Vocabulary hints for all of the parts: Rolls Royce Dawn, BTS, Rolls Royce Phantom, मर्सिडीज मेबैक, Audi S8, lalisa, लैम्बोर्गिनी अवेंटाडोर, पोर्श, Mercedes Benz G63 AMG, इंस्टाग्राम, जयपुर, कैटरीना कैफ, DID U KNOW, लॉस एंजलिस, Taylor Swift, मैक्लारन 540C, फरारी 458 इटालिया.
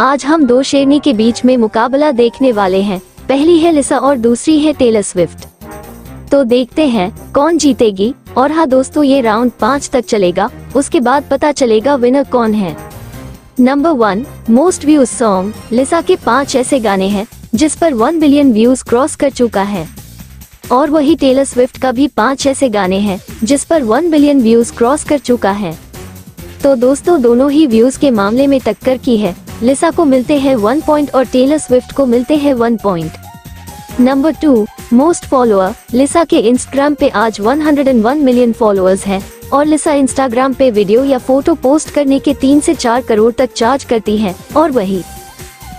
आज हम दो शेरनी के बीच में मुकाबला देखने वाले हैं। पहली है लिसा और दूसरी है टेलर स्विफ्ट। तो देखते हैं कौन जीतेगी। और हाँ दोस्तों, ये राउंड 5 तक चलेगा, उसके बाद पता चलेगा विनर कौन है। Number 1 most views song. Lisa के 5 ऐसे गाने हैं जिस पर 1 बिलियन व्यूज क्रॉस कर चुका है, और वही टेलर स्विफ्ट का भी 5 ऐसे गाने हैं जिस पर 1 बिलियन व्यूज क्रॉस कर चुका है। तो दोस्तों दोनों ही व्यूज के मामले में टक्कर की है। लिसा को मिलते हैं 1 पॉइंट और टेलर स्विफ्ट को मिलते हैं 1 point. Number 2 most follower. Lisa के इंस्टाग्राम पे आज 101 मिलियन फॉलोअर्स हैं और लिसा इंस्टाग्राम पे वीडियो या फोटो पोस्ट करने के 3 से 4 करोड़ तक चार्ज करती है, और वही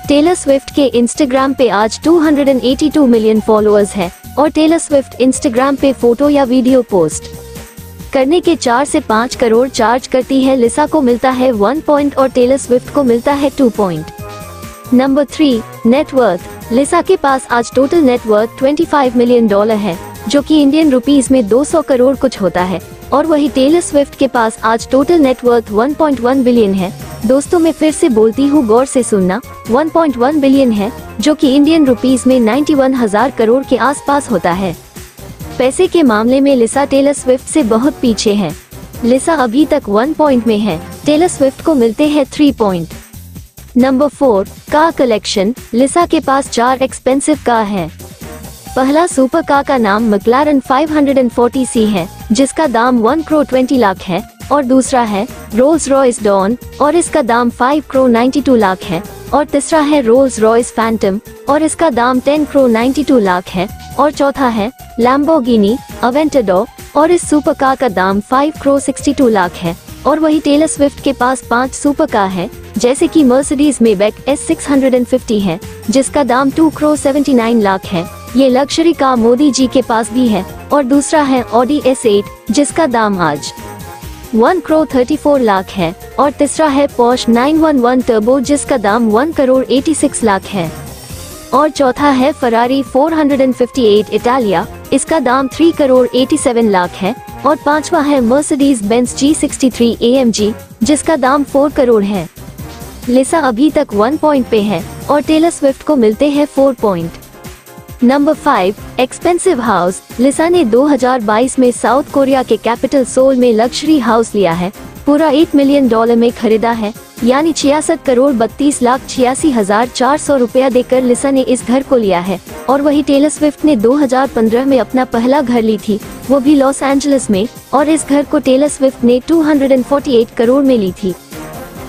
टेलर स्विफ्ट के इंस्टाग्राम पे आज 282 मिलियन फॉलोअर्स हैं और टेलर स्विफ्ट इंस्टाग्राम पे फोटो या वीडियो पोस्ट करने के 4 से 5 करोड़ चार्ज करती है। लिसा को मिलता है 1 पॉइंट और टेलर स्विफ्ट को मिलता है 2 पॉइंट। Number 3 net worth. लिसा के पास आज टोटल नेटवर्थ $25 मिलियन है, जो कि इंडियन रुपीस में 200 करोड़ कुछ होता है, और वही टेलर स्विफ्ट के पास आज टोटल नेटवर्थ 1.1 बिलियन है। दोस्तों मैं फिर से बोलती हूँ, गौर से सुनना, 1.1 बिलियन है, जो कि इंडियन रुपीस में 91,000 करोड़ के आसपास होता है। पैसे के मामले में लिसा टेलर स्विफ्ट से बहुत पीछे है। लिसा अभी तक 1 पॉइंट में है, टेलर स्विफ्ट को मिलते हैं 3 point. Number 4 car collection. Lisa के पास 4 एक्सपेंसिव कार है। पहला सुपर कार का नाम मैक्लारन 540C है, जिसका दाम 1 करोड़ 20 लाख है, और दूसरा है रोल्स रॉयस डॉन, और इसका दाम 5 करोड़ 92 लाख है, और तीसरा है रोल्स रॉयस फैंटम, और इसका दाम 10 करोड़ 92 लाख है, और चौथा है लैम्बोर्गिनी अवेंटाडोर, और इस सुपर कार का दाम 5 करोड़ 62 लाख है। और वही टेलर स्विफ्ट के पास 5 सुपर कार है, जैसे कि मर्सिडीज मेबैक S650 है, जिसका दाम 2 करोड़ 79 लाख है। ये लग्जरी कार मोदी जी के पास भी है, और दूसरा है ऑडी S8, जिसका दाम आज 1 करोड़ 34 लाख है, और तीसरा है पोर्श 911 टर्बो, जिसका दाम 1 करोड़ 86 लाख है, और चौथा है फरारी 458 इटालिया, इसका दाम 3 करोड़ 87 लाख है, और पांचवा है मर्सिडीज बेंस G63 AMG, जिसका दाम 4 करोड़ है। लिसा अभी तक 1 पॉइंट पे है और टेलर स्विफ्ट को मिलते हैं 4 point. Number 5 expensive house. Lisa ने 2022 में साउथ कोरिया के कैपिटल सोल में लग्जरी हाउस लिया है, पूरा $8 मिलियन में खरीदा है, यानी 66 करोड़ 32 लाख 86,400 रुपया देकर लिसा ने इस घर को लिया है। और वही टेलर स्विफ्ट ने 2015 में अपना पहला घर ली थी, वो भी लॉस एंजलिस में, और इस घर को टेलर स्विफ्ट ने 248 करोड़ में ली थी।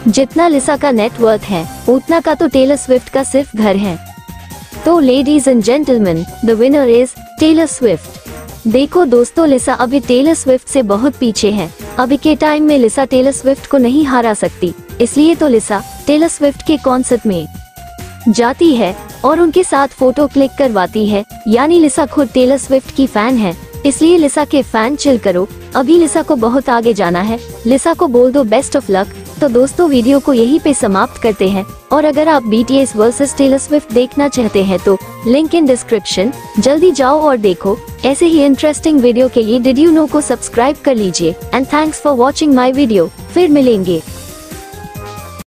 जितना लिसा का नेटवर्थ है उतना का तो टेलर स्विफ्ट का सिर्फ घर है। तो ladies and gentleman, the winner is Taylor Swift. देखो दोस्तों, लिसा अभी टेलर स्विफ्ट से बहुत पीछे है। अभी के टाइम में लिसा टेलर स्विफ्ट को नहीं हरा सकती, इसलिए तो लिसा टेलर स्विफ्ट के कॉन्सर्ट में जाती है और उनके साथ फोटो क्लिक करवाती है, यानी लिसा खुद टेलर स्विफ्ट की फैन है। इसलिए लिसा के फैन चिल करो, अभी लिसा को बहुत आगे जाना है, लिसा को बोल दो बेस्ट ऑफ लक। तो दोस्तों वीडियो को यहीं पे समाप्त करते हैं, और अगर आप BTS वर्सेस टेलर स्विफ्ट देखना चाहते हैं तो लिंक इन डिस्क्रिप्शन, जल्दी जाओ और देखो। ऐसे ही इंटरेस्टिंग वीडियो के लिए DID U KNOW को सब्सक्राइब कर लीजिए। And thanks for watching my video. फिर मिलेंगे।